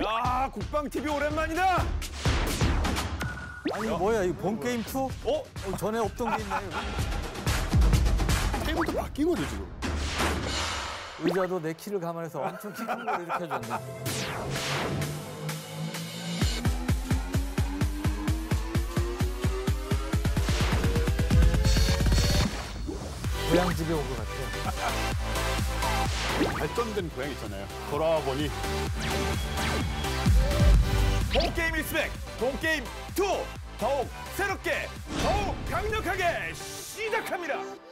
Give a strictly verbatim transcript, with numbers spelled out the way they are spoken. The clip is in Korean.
야, 국방티비 오랜만이다. 아니, 야, 뭐야, 이거 본게임 투? 어? 어? 전에 없던 게 있네. 게임도 바뀐 거죠, 지금? 의자도 내 키를 감안해서 엄청 키 큰 걸 이렇게 해줬네. 고향집에 온 것 같아요. 발전된 고향 있잖아요. 돌아와 보니. 본게임 리스펙! 본게임 투! 더욱 새롭게, 더욱 강력하게 시작합니다!